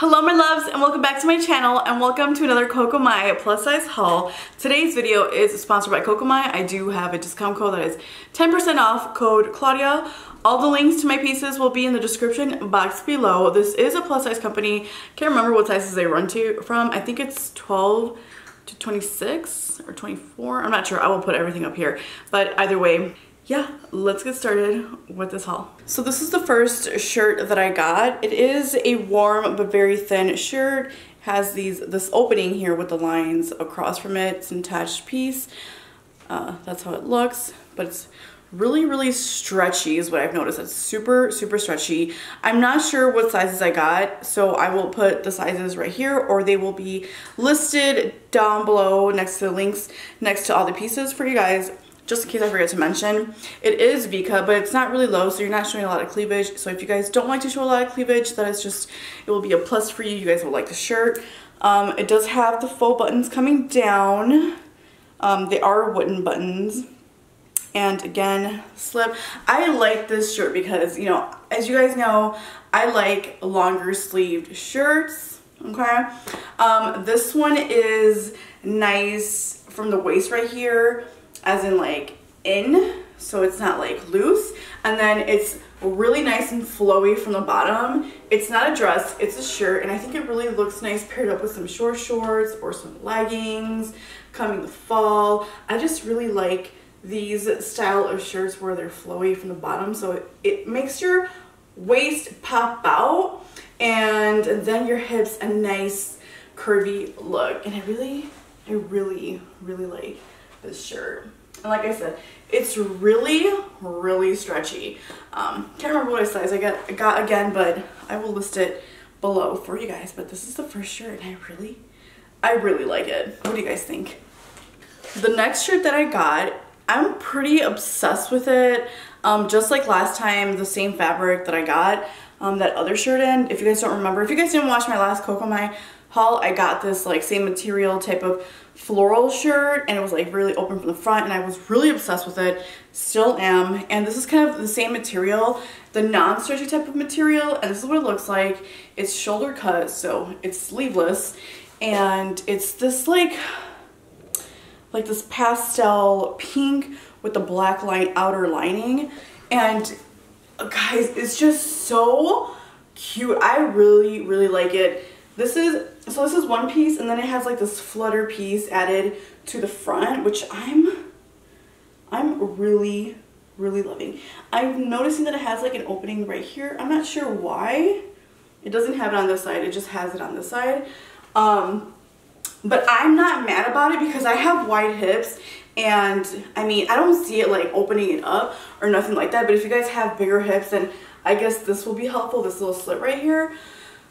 Hello my loves and welcome back to my channel and welcome to another Cocomy plus size haul. Today's video is sponsored by Cocomy. I do have a discount code that is 10% off, code Claudia. All the links to my pieces will be in the description box below. This is a plus size company. Can't remember what sizes they run to from. I think it's 12 to 26 or 24. I'm not sure. I will put everything up here. But either way, yeah, let's get started with this haul. So this is the first shirt that I got. It is a warm but very thin shirt. It has this opening here with the lines across from it. It's an attached piece. That's how it looks, but it's really stretchy is what I've noticed. It's super stretchy. I'm not sure what sizes I got, so I will put the sizes right here, or they will be listed down below next to the links, next to all the pieces for you guys. Just in case I forget to mention, it is V-cut, but it's not really low, so you're not showing a lot of cleavage. So if you guys don't like to show a lot of cleavage, that is just, it will be a plus for you. You guys will like the shirt. It does have the faux buttons coming down. They are wooden buttons. And again, slip. I like this shirt because, you know, as you guys know, I like longer sleeved shirts, okay? This one is nice from the waist right here, as in like in, so it's not like loose, and then it's really nice and flowy from the bottom. It's not a dress, it's a shirt, and I think it really looks nice paired up with some short shorts or some leggings coming the fall. I just really like these style of shirts where they're flowy from the bottom, so it makes your waist pop out and then your hips a nice curvy look, and I really like this shirt. And like I said, it's really stretchy. Can't remember what size I got again, but I will list it below for you guys. But this is the first shirt and I really like it. What do you guys think? The next shirt that I got, I'm pretty obsessed with it. Just like last time, the same fabric that I got that other shirt in. If you guys don't remember, if you guys didn't watch my last Cocomy haul, I got this like same material type of floral shirt, and it was like really open from the front, and I was really obsessed with it, still am. And this is kind of the same material, the non-stretchy type of material, and this is what it looks like. It's shoulder cut, so it's sleeveless, and it's this like this pastel pink with the black line outer lining, and guys, it's just so cute. I really like it. This is one piece, and then it has like this flutter piece added to the front, which I'm really loving. I'm noticing that it has like an opening right here. I'm not sure why. It doesn't have it on this side. It just has it on this side. But I'm not mad about it because I have wide hips, and I mean, I don't see it like opening it up or nothing like that. But if you guys have bigger hips, then I guess this will be helpful, this little slit right here.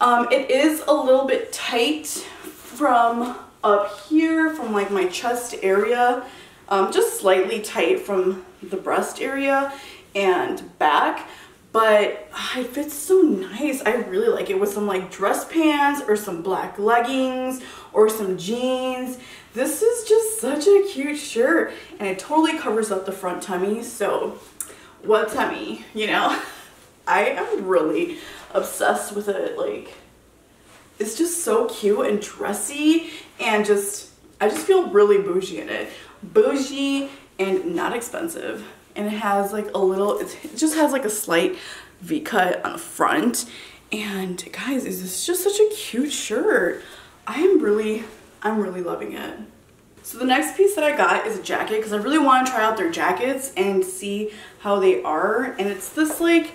It is a little bit tight from up here, from like my chest area, just slightly tight from the breast area and back, but it fits so nice. I really like it with some like dress pants or some black leggings or some jeans. This is just such a cute shirt, and it totally covers up the front tummy, so what tummy, you know? I am really obsessed with it. Like, it's just so cute and dressy, and just I just feel really bougie in it. Bougie and not expensive. And it has like a little, it just has like a slight V-cut on the front. And guys, this is just such a cute shirt. I'm really loving it. So the next piece that I got is a jacket, because I really want to try out their jackets and see how they are. And it's this like,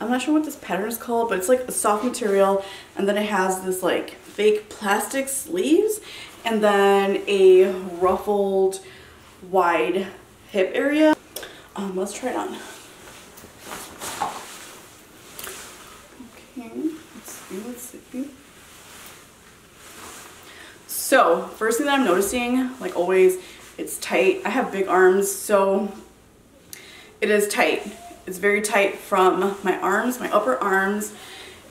I'm not sure what this pattern is called, but it's like a soft material, and then it has this like fake plastic sleeves, and then a ruffled wide hip area. Let's try it on. Okay, let's see. So first thing that I'm noticing, like always, it's tight. I have big arms, so it is tight. It's very tight from my arms, my upper arms.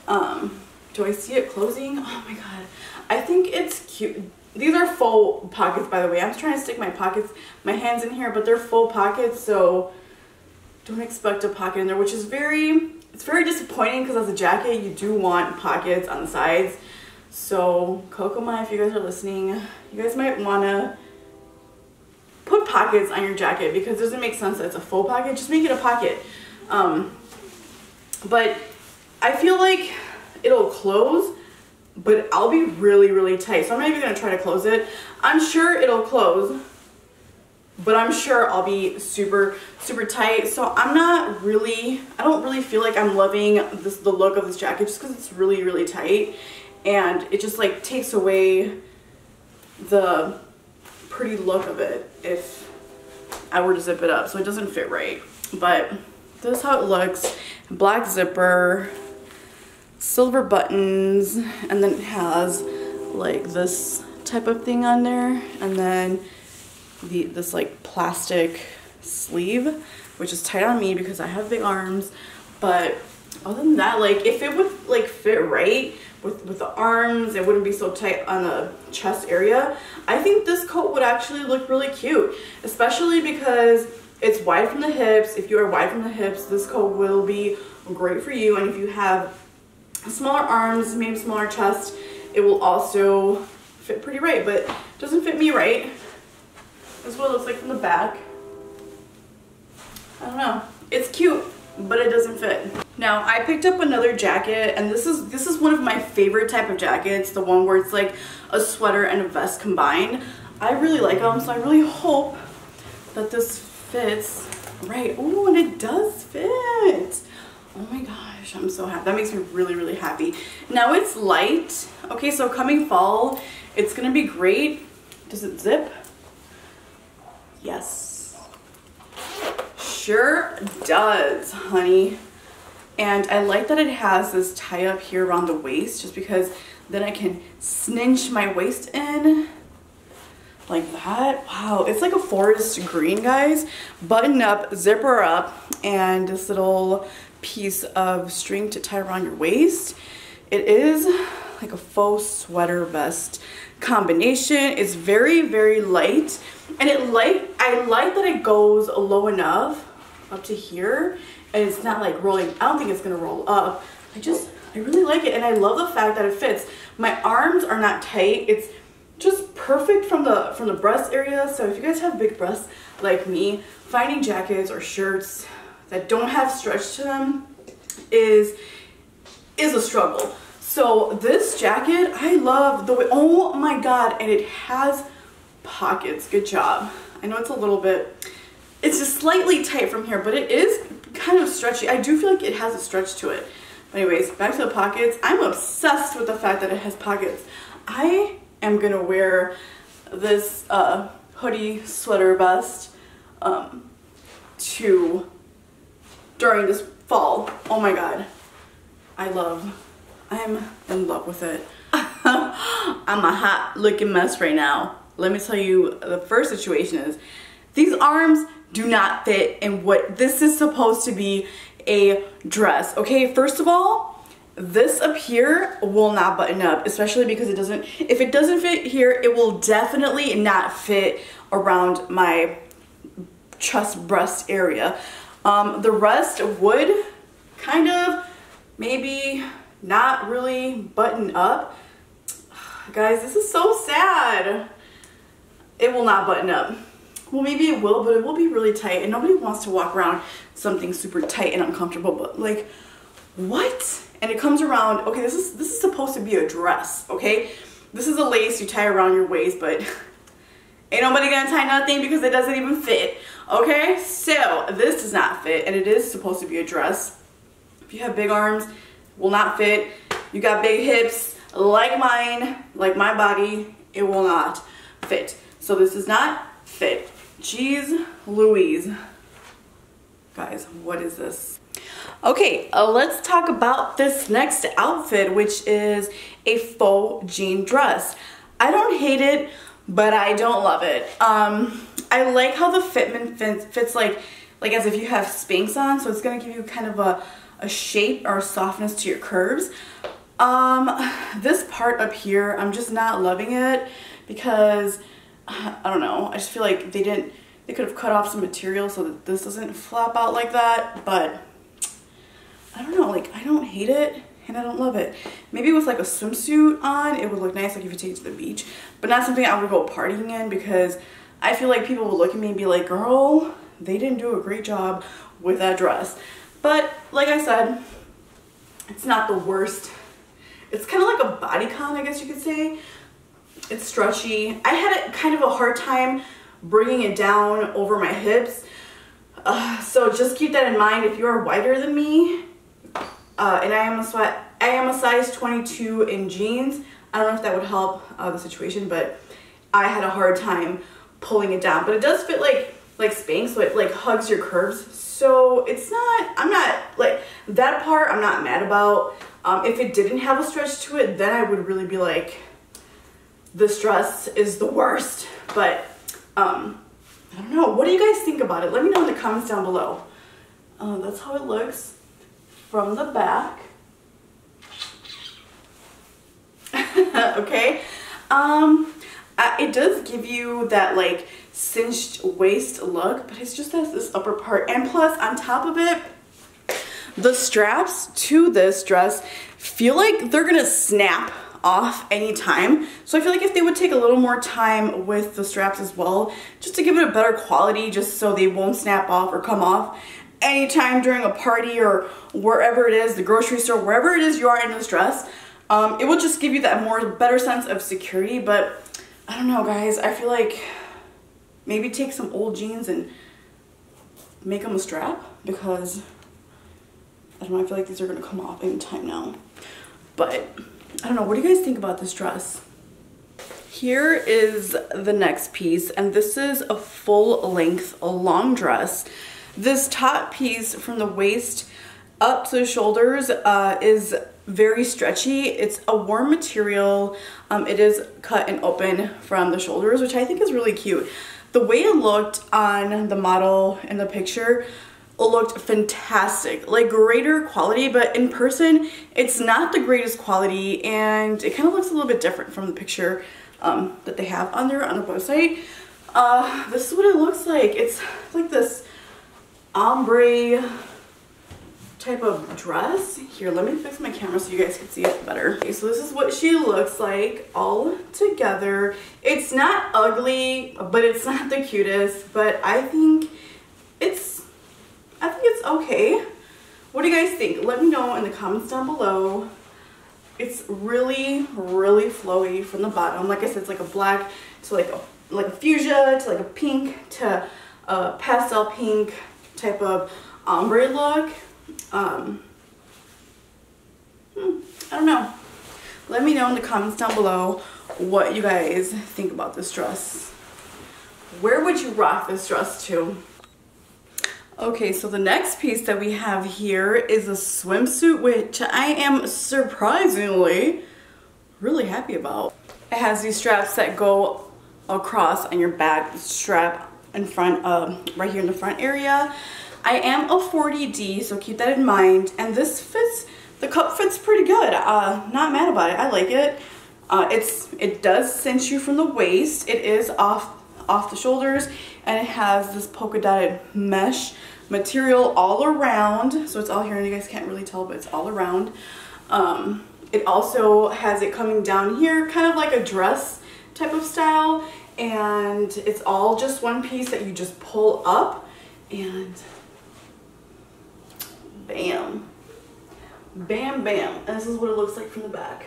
Do I see it closing? Oh my god. I think it's cute. These are faux pockets, by the way. I'm trying to stick my hands in here, but they're faux pockets, so don't expect a pocket in there, which is very It's very disappointing because as a jacket, you do want pockets on the sides. So Cocomy, if you guys are listening, you guys might want to put pockets on your jacket because it doesn't make sense that it's a full pocket. Just make it a pocket. But I feel like it'll close, but I'll be really, really tight. So I'm not even going to try to close it. I'm sure it'll close, but I'm sure I'll be super, super tight. So I'm not really, I don't really feel like I'm loving this, the look of this jacket, just because it's really, really tight. And it just like takes away the pretty look of it if I were to zip it up. So it doesn't fit right. But this is how it looks. Black zipper, silver buttons, and then it has like this type of thing on there, and then this like plastic sleeve, which is tight on me because I have big arms. But other than that, like if it would like fit right with the arms, it wouldn't be so tight on the chest area. I think this coat would actually look really cute, especially because it's wide from the hips. If you are wide from the hips, this coat will be great for you. And if you have smaller arms, maybe smaller chest, it will also fit pretty right, but it doesn't fit me right. This is what it looks like from the back. I don't know. It's cute, but it doesn't fit. Now, I picked up another jacket, and this is one of my favorite type of jackets, the one where it's like a sweater and a vest combined. I really like them, so I really hope that this fits right. Oh, and it does fit. Oh my gosh, I'm so happy. That makes me really, really happy. Now it's light. Okay, so coming fall, it's gonna be great. Does it zip? Yes. Sure does, honey. And I like that it has this tie up here around the waist, just because then I can cinch my waist in like that. Wow, it's like a forest green, guys. Button up, zipper up, and this little piece of string to tie around your waist. It is like a faux sweater vest combination. It's very, very light, and I like that it goes low enough up to here, and it's not like rolling. I don't think it's gonna roll up. I really like it, and I love the fact that it fits. My arms are not tight. It's just perfect from the breast area. So if you guys have big breasts like me, finding jackets or shirts that don't have stretch to them is a struggle. So this jacket, I love the way, oh my God, and it has pockets. Good job. I know it's a little bit, it's just slightly tight from here, but it is kind of stretchy. I do feel like it has a stretch to it. But anyways, back to the pockets. I'm obsessed with the fact that it has pockets. I am gonna wear this hoodie sweater vest during this fall. Oh my God, I'm in love with it. I'm a hot looking mess right now. Let me tell you, the first situation is these arms do not fit in what this is supposed to be, a dress. Okay, first of all, this up here will not button up, especially because it doesn't, if it doesn't fit here, it will definitely not fit around my chest breast area. The rest would kind of maybe not really button up. Guys, this is so sad. It will not button up. Well, maybe it will, but it will be really tight, and nobody wants to walk around something super tight and uncomfortable, but like, what? And it comes around, okay, this is supposed to be a dress, okay? This is a lace you tie around your waist, but ain't nobody gonna tie nothing because it doesn't even fit. Okay, so this does not fit, and it is supposed to be a dress. If you have big arms, it will not fit. You got big hips, like mine, like my body, it will not fit. So this does not fit. Jeez Louise. Guys, what is this? Okay, let's talk about this next outfit, which is a faux jean dress. I don't hate it, but I don't love it. I like how the fitment fits like as if you have Spanx on, so it's gonna give you kind of a shape or a softness to your curves. This part up here, I'm just not loving it because, I don't know, I just feel like they could have cut off some material so that this doesn't flap out like that, but I don't know, like I don't hate it and I don't love it. Maybe with like a swimsuit on, it would look nice, like if you take it to the beach, but not something I would go partying in, because I feel like people will look at me and be like, girl, they didn't do a great job with that dress. But like I said, it's not the worst. It's kind of like a bodycon, I guess you could say. It's stretchy. I had kind of a hard time bringing it down over my hips. So just keep that in mind. If you are wider than me, and I am a size 22 in jeans. I don't know if that would help the situation, but I had a hard time pulling it down. But it does fit like Spanx, so it like hugs your curves. So it's not, I'm not like that part, I'm not mad about. If it didn't have a stretch to it, then I would really be like, this dress is the worst. But I don't know, what do you guys think about it? Let me know in the comments down below. That's how it looks from the back. Okay, it does give you that like cinched waist look, but it's just this upper part, and plus on top of it, the straps to this dress feel like they're gonna snap off anytime. So I feel like if they would take a little more time with the straps as well, just to give it a better quality, just so they won't snap off or come off anytime during a party or wherever it is, the grocery store, wherever it is you are in this dress, it will just give you that better sense of security. But I don't know guys, I feel like maybe take some old jeans and make them a strap, because I don't know, I feel like these are gonna come off anytime now. But I don't know, what do you guys think about this dress? Here is the next piece, and this is a full-length long dress. This top piece from the waist up to the shoulders is very stretchy. It's a warm material. It is cut and open from the shoulders, which I think is really cute. The way it looked on the model in the picture, it looked fantastic, like greater quality, but in person it's not the greatest quality, and it kind of looks a little bit different from the picture that they have on there on the website. This is what it looks like. It's like this ombre type of dress. Here, let me fix my camera so you guys can see it better. Okay, so this is what she looks like all together. It's not ugly, but it's not the cutest, but I think it's okay. What do you guys think? Let me know in the comments down below. It's really, really flowy from the bottom. Like I said, it's like a black to like a fuchsia to like a pink to a pastel pink type of ombre look. I don't know. Let me know in the comments down below what you guys think about this dress. Where would you rock this dress to? Okay, so the next piece that we have here is a swimsuit, which I am surprisingly really happy about. It has these straps that go across on your back, strap in front, right here in the front area. I am a 40D, so keep that in mind. And this fits, the cup fits pretty good. Not mad about it, I like it. It does cinch you from the waist. It is off the shoulders, and it has this polka dotted mesh material all around, so it's all here and you guys can't really tell, but it's all around. It also has it coming down here, kind of like a dress type of style, and it's all just one piece that you just pull up and bam, bam, bam. And this is what it looks like from the back.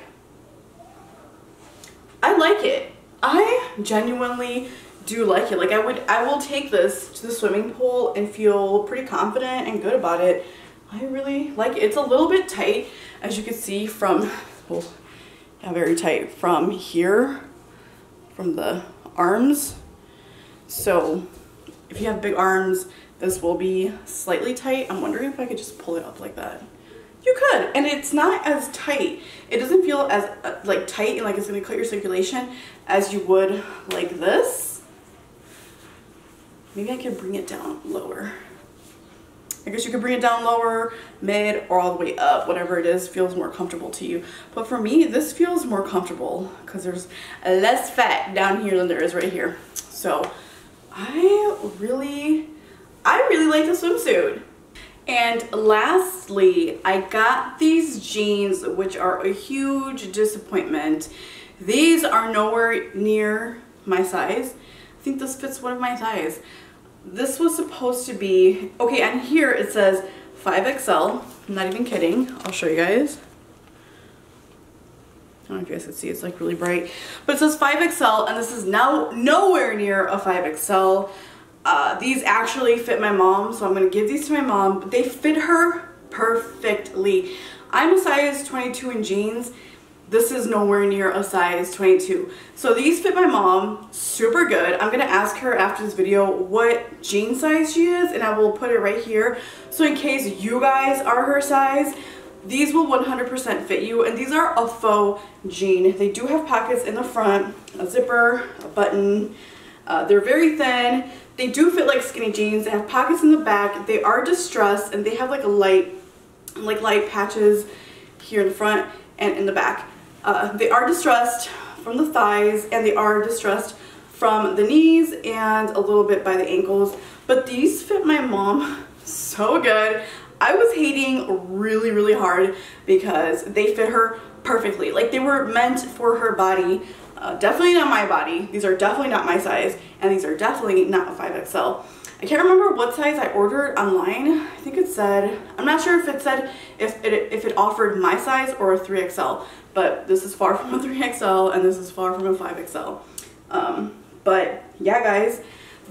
I like it. I genuinely do like it. Like I will take this to the swimming pool and feel pretty confident and good about it. I really like it. It's a little bit tight, as you can see from, well, yeah, very tight from here, from the arms. So if you have big arms, this will be slightly tight. I'm wondering if I could just pull it up like that. You could, and it's not as tight. It doesn't feel as like tight and like it's gonna cut your circulation as you would like this. Maybe I can bring it down lower. I guess you could bring it down lower, mid, or all the way up, whatever it is feels more comfortable to you. But for me, this feels more comfortable because there's less fat down here than there is right here. So I really like the swimsuit. And lastly, I got these jeans, which are a huge disappointment. These are nowhere near my size. I think this fits one of my thighs. This was supposed to be, okay, and here it says 5XL. I'm not even kidding. I'll show you guys. I don't know if you guys can see, it's like really bright. But it says 5XL, and this is now nowhere near a 5XL. These actually fit my mom, so I'm going to give these to my mom. But they fit her perfectly. I'm a size 22 in jeans. This is nowhere near a size 22. So these fit my mom super good. I'm going to ask her after this video what jean size she is, and I will put it right here. So in case you guys are her size, these will 100% fit you. And these are a faux jean. They do have pockets in the front, a zipper, a button. They're very thin. They do fit like skinny jeans. They have pockets in the back. They are distressed, and they have like a light patches here in the front and in the back. They are distressed from the thighs, and they are distressed from the knees and a little bit by the ankles. But these fit my mom so good. I was hating really, really hard because they fit her perfectly. Like, they were meant for her body. Definitely not my body. These are definitely not my size, and these are definitely not a 5XL. I can't remember what size I ordered online. I think it said, I'm not sure if it said if it offered my size or a 3XL, but this is far from a 3XL, and this is far from a 5XL. But yeah, guys,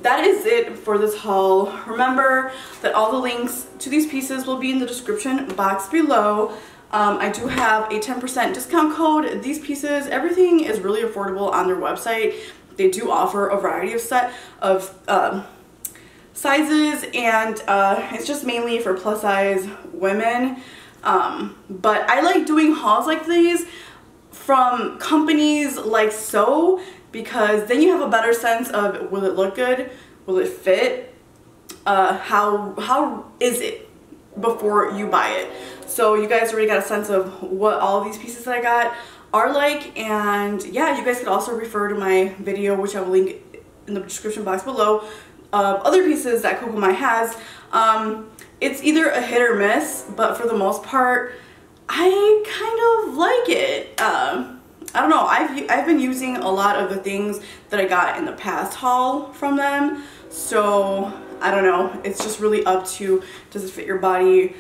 that is it for this haul. Remember that all the links to these pieces will be in the description box below. I do have a 10% discount code. These pieces, everything is really affordable on their website. They do offer a variety of sizes, and it's just mainly for plus size women. But I like doing hauls like these from companies like So, because then you have a better sense of, will it look good? Will it fit? How is it before you buy it? So you guys already got a sense of what all of these pieces that I got are like. And yeah, you guys could also refer to my video, which I will link in the description box below, of other pieces that Cocomy has. It's either a hit or miss, but for the most part, I kind of like it. I don't know, I've been using a lot of the things that I got in the past haul from them, so I don't know, it's just really up to, does it fit your body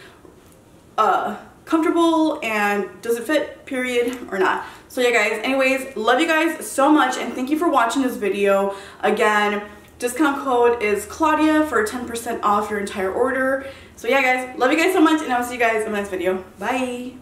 comfortable, and does it fit, period, or not. So yeah, guys, anyways, love you guys so much, and thank you for watching this video. Again, discount code is Claudia for 10% off your entire order. So yeah, guys, love you guys so much, and I'll see you guys in the next video. Bye.